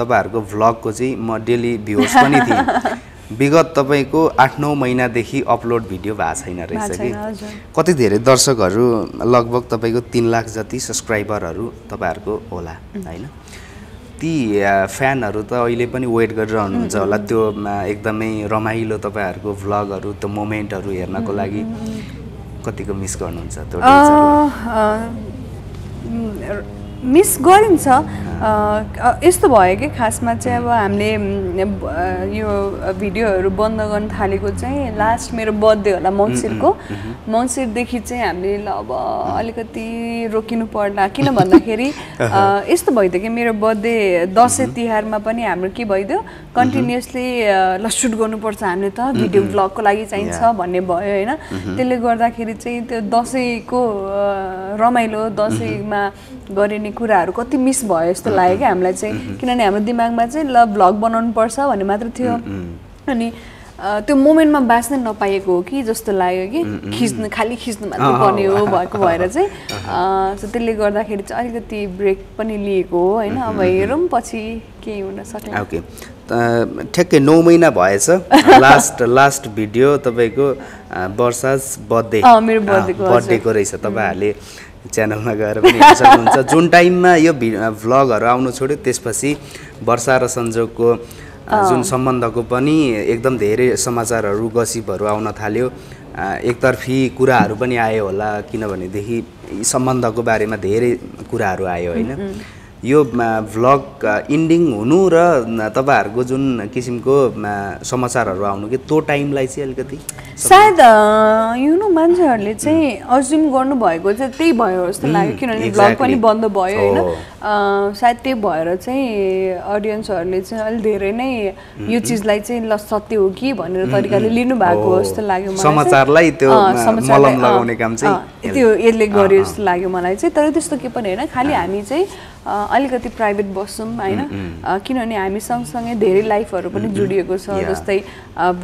तपाईहरुको भ्लग को चाहिँ म डेली भ्यूज पनि थिए विगत तपाईको 8-9 महिना देखि अपलोड भिडियो भा छैन रहेछ कि कति धेरै दर्शकहरु लगभग तपाईको 3 लाख जति सब्स्क्राइबरहरु तपाईहरुको होला हैन ती फ्यानहरु त अहिले पनि वेट गरिरहनु हुन्छ होला त्यो एकदमै रमाइलो तपाईहरुको भ्लगहरु त्यो मोमेन्टहरु हेर्नको लागि कतिको मिस गर्नुहुन्छ त्यो डेजहरु मिस गरिन्छ यस्तो भयो के खासमा चाहिँ अब हामीले यो भिडियोहरु बन्द गर्न थालेको चाहिँ लास्ट मेरो बर्थडे होला मन्सिरको मन्सिर देखि चाहिँ हामीले ल अब अलिकति रोकिनु पर्ला किन भन्दाखेरि यस्तो भइदियो के मेरो बर्थडे दशैं तिहारमा पनि हाम्रो के भइदियो कन्टीन्युअसली ल शूट गर्नुपर्छ हामीले त भिडियो ब्लगको लागि चाहिन्छ भन्ने भयो हैन त्यसले गर्दाखेरि चाहिँ त्यो दशैंको रमाइलो दशैंमा गरिने कुराहरु कति मिस भयो जस्तो लाग्यो हामीलाई चाहिँ किनभने हाम्रो दिमागमा चाहिँ ल ब्लग बनाउनु पर्छ भन्ने मात्र थियो अनि त्यो मोमेन्टमा बाँच्न नपाएको हो कि जस्तो लाग्यो कि खिच्न खाली खिच्न मात्र पर्ने हो भएको भएर चाहिँ सो त्यसले गर्दाखेरि चाहिँ अलिकति ब्रेक पनि लिएको हो हैन अब हेरौं पछि के हुन सक्ला ओके ठ्याक्कै 9 महिना भएछ लास्ट भिडियो तपाईको वर्षास बर्थडे मेरो बर्थडे को रहेछ तपाईहरुले च्यानलमा गएर पनि हेर्न सक्नुहुन्छ जुन टाइममा यो भ्लगहरु आउनु छोड्यो त्यसपछि वर्षा र संजोगको जुन सम्बन्धको पनि एकदम धेरै समाचारहरु गसिपहरु आउन थाल्यो एकतर्फी कुराहरु पनि आयो होला किनभने देखि सम्बन्धको बारेमा धेरै कुराहरु आयो हैन यो भ्लग एन्डिङ हुनु र तपाईहरुको जुन किसिमको समाचारहरु आउनु के त्यो टाइमलाई चाहिँ अलिकति सायद यु नो मान्छेहरुले चाहिँ अज्युम गर्नु भएको चाहिँ त्यही भयो जस्तो लाग्यो किनभने भ्लग पनि बन्द भयो हैन सायद त्यही भएर चाहिँ ऑडियन्सहरुले चाहिँ अलि धेरै नै यो चीजलाई चाहिँ ल सत्य हो कि भनेर तरिकाले लिनु भएको जस्तो लाग्यो मलाई समाचारलाई त्यो मलम लगाउने काम चाहिँ त्यो यसले गर्यो जस्तो लाग्यो मलाई चाहिँ तर त्यस्तो के पनि हैन खाली हामी चाहिँ अलिकति प्राइभेट बस्छौं हैन किनभने हामी सँगसँगै धेरै लाइफहरु पनि जुडिएको छ जस्तै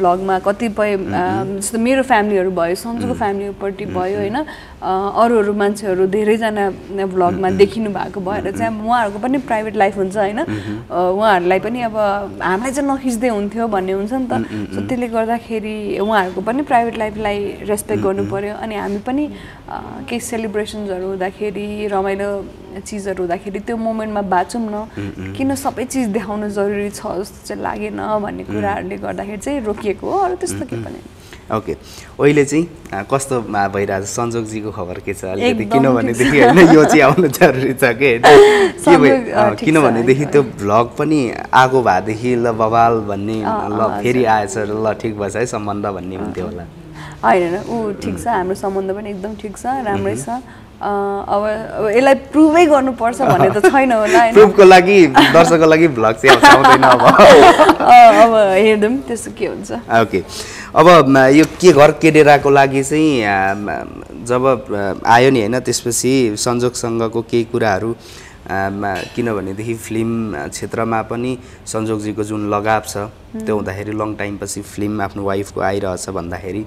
ब्लगमा कतिपय जस्तो मेरो फ्यामिलीहरु भयो संजोगको फ्यामिलीपट्टि भयो हैन अरूहरु मान्छेहरु धेरै जना ब्लगमा देखिनु भएको भएर चाहिँ उहाँहरुको पनि प्राइभेट लाइफ हुन्छ हैन उहाँहरुलाई पनि अब हामीलाई चाहिँ नखिच्दै हुन्थ्यो भन्ने हुन्छ नि त त्यसले गर्दाखेरि उहाँहरुको पनि प्राइभेट लाइफलाई रेस्पेक्ट गर्नुपर्यो अनि हामी पनि के सेलिब्रेशन्सहरु हुँदाखेरि रमाइलो चीजहरु हुँदाखेरि त्यो मोमेन्टमा बाचौं न किन सबै चीज देखाउन जरुरी छ जस्तो चाहिँ लागेन भन्ने कुराहरुले गर्दाखेरि चाहिँ रोकिएको हो अरु त्यस्तो के पनि ओके अहिले चाहिँ कस्तो भइरा संजोग जी को खबर के छ अलिकति किनभने देखि हैन यो चाहिँ आउनु जरुरी छ के किनभने देखि त्यो भ्लग पनि आगो भादेखि ल बवाल भन्ने ल फेरि आएछ ल ठीक भएछ है सम्बन्ध भन्ने हुन्थ्यो होला हैन उ ठीक छ हाम्रो सम्बन्ध पनि एकदम ठीक छ राम्रै छ अब यसलाई प्रुभै गर्नुपर्छ भन्ने त छैन होला हैन प्रुभको लागि दर्शकको लागि भ्लग चाहिँ आउँदैन अब हेर्दम त्यसो के हुन्छ ओके अब यो के घर केडेराको लागि चाहिँ जब आयो नि हैन त्यसपछि संजोगसँगको केही कुराहरु किनभने देखि फिल्म क्षेत्रमा पनि संजोग जीको जुन लगाव छ त्यो हुँदाखेरि लङ टाइम पछि फिल्म आफ्नो वाइफको आइरहेछ भन्दाखेरि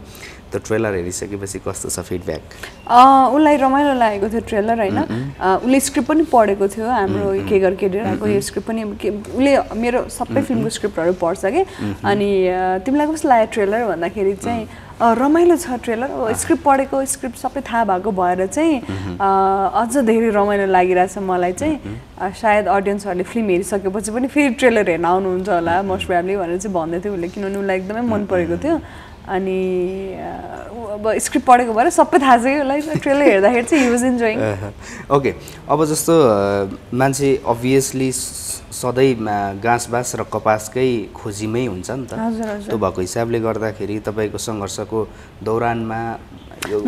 त्यो ट्रेलर हेरिसकेपछि कस्तो छ फिडब्याक उलाई रमाइलो लागेको थियो ट्रेलर हैन उले स्क्रिप्ट पनि पढेको थियो हाम्रो के घर केडेराको यो स्क्रिप्ट पनि उले मेरो सबै फिल्मको स्क्रिप्टहरु पढ्छ के अनि तिमीलाई कस्तो लाग्यो ट्रेलर भन्दाखेरि चाहिँ रमाइलो छ ट्रेलर स्क्रिप्ट पढेको स्क्रिप्ट सबै थाहा भएको भएर चाहिँ अझ धेरै रमाइलो लागिराछ मलाई चाहिँ सायद ऑडियन्सहरुले फिल्म हेरिसकेपछि पनि फेरि ट्रेलर हेर्न आउनुहुन्छ होला मोस्ट प्रोबब्ली भनेर चाहिँ भन्दै थियो उले किनभने उलाई एकदमै मन परेको थियो अनि अब स्क्रिप्ट पढेको भएर सबै थाहा छ होला ट्रेलर हेर्दाखेरि चाहिँ ही वाज एन्जॉयिङ ओके अब जस्तो मान्छे अभियसली सधैं गाँसबास र कपासकै खोजीमै हुन्छ नि त त्यो भएको हिसाबले गर्दाखेरि तपाईको संघर्षको दौरानमा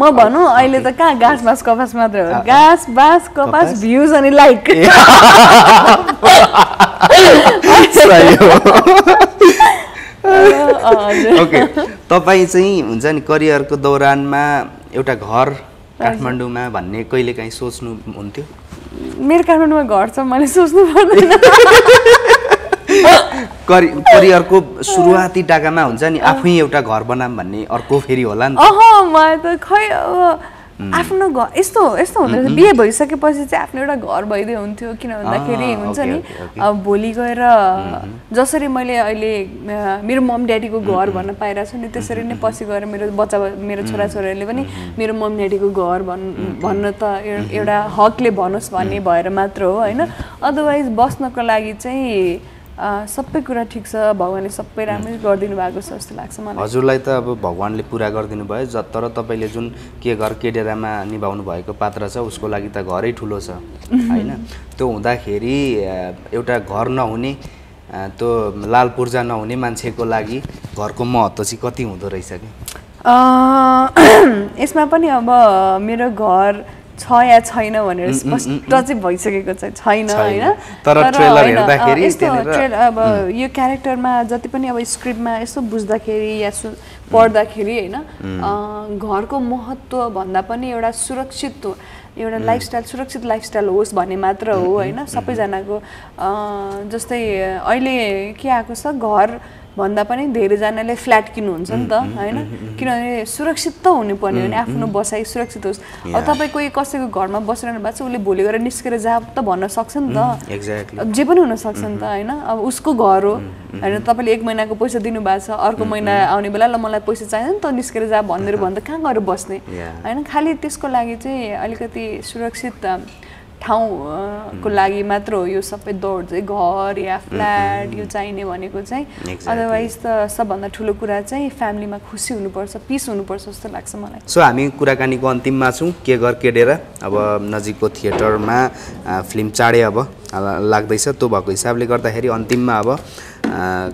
म भन्नु अहिले त का गाँसबास कपास मात्र हो गाँसबास कपास भ्यूज अनि लाइक ओके तपाई चाहिँ हुन्छ नि करियरको दौरानमा एउटा घर काठमाडौँमा भन्ने कहिले काहीँ सोच्नु हुन्थ्यो मेरो काठमाडौँमा घर छ मैले सोच्नु पर्दैन करियरको सुरुवाती टाकामा हुन्छ नि आफै एउटा घर बनाम भन्ने अर्को फेरि होला नि त अह म त खै आफ्नो घर यस्तो यस्तो हुँदो रहेछ बिहे भइसकेपछि चाहिँ आफ्नो एउटा घर भइदिए हुन्थ्यो किन भन्दाखेरि हुन्छ नि अब भोलि गएर जसरी मैले अहिले मेरो मम ड्याडीको घर भन्न पाइरा छु नि त्यसरी नै पछि गएर मेरो बच्चा मेरो छोराछोरीले पनि मेरो मम ड्याडीको घर भन्न त एउटा हकले बनोस् भन्ने भएर मात्र हो हैन अदरवाइज बस्नको लागि चाहिँ सबै कुरा ठीक छ भगवानले सबै राम्रै गर्दिनु भएको छ जस्तो लाग्छ मलाई हजुरलाई त अब भगवानले पूरा गर्दिनु भयो तर तपाईले जुन के घर के डेरामा निभाउनु भएको पात्र छ उसको लागि त घरै ठुलो छ हैन त्यो हुँदाखेरि एउटा घर नहुने त्यो लाल पूर्जा नहुने मान्छेको लागि घरको महत्त्व चाहिँ कति हुँदो रहेछ के यसमा पनि अब मेरो घर Chaya China one is does it voice against China? Trailer, your character ma Zatipani script ma so Buzdakiri, Yasu, Pordakirina, Gorko Mohotu, Bandapani, or a Surakshit, your lifestyle, Surakshit lifestyle was Banimatro, I know, Sapizanago, just a oily Kiakosa Gor. भन्दा पनि धेरै जनाले flat किन्नु हुन्छ नि त हैन किनभने सुरक्षित त हुनु पर्यो नि आफ्नो बसाई सुरक्षित होस् अब तपाई कोही कसैको घरमा बसिरहनु भएको छ उले भोलि गएर निस्केर जाप त भन्न सक्छ नि त एक्ज्याक्टली जे पनि हुन सक्छ नि त हैन अब उसको घर हो हैन तपाईले एक महिनाको पैसा दिनु भएको छ अर्को महिना आउने बेला ल मलाई पैसा चाहिन्छ नि त निस्केर जाप भन्दै भन्दा कहाँ गएर बस्ने हैन खाली त्यसको लागि चाहिँ अलिकति सुरक्षित ठाउँको लागि मात्र हो यो सबै दौड चाहिँ घर या फ्ल्याट यो चाहिने भनेको चाहिँ अदरवाइज त सबभन्दा ठूलो कुरा चाहिँ फ्यामिलीमा खुसी हुनुपर्छ पीस हुनुपर्छ जस्तो लाग्छ मलाई सो हामी कुराकानीको अन्तिममा छौं के घर के डेरा अब नजिकको थिएटरमा फिल्म चाँडै अब लाग्दैछ त्यो भएको हिसाबले गर्दाखेरि अन्तिममा अब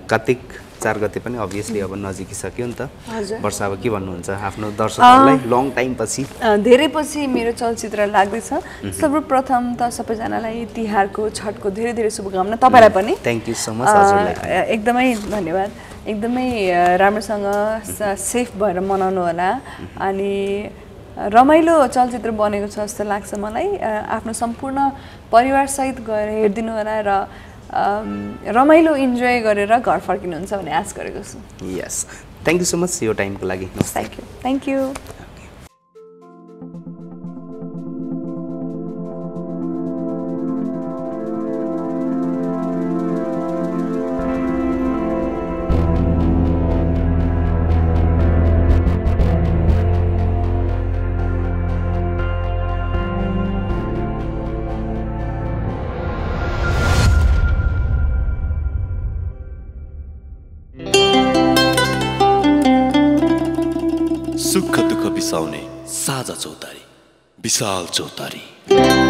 कार्तिक 4 गते पनि obviously अब नजिकिसक्यो नि त वर्ष अब के भन्नुहुन्छ आफ्नो दर्शकहरुलाई लङ टाइम पछि धेरै पछि मेरो चलचित्र लाग्दै छ सर्वप्रथम त सबै जनालाई तिहारको छठको धेरै धेरै शुभकामना तपाईलाई पनि थ्यांक यू सो मच हजुरलाई एकदमै धन्यवाद एकदमै राम्रोसँग सेफ भएर मनाउनु होला अनि रमाइलो चलचित्र बनेको छ जस्तो लाग्छ मलाई आफ्नो सम्पूर्ण परिवार सहित गएर हेर्दिनु होला र रमाइलो इन्जॉय गरेर घर फर्किनुहुन्छ भन्ने आश गरेको छु यस थ्यांक यू सो मच यो टाइमको लागि थ्यांक यू साझा चौतारी विशाल चौतारी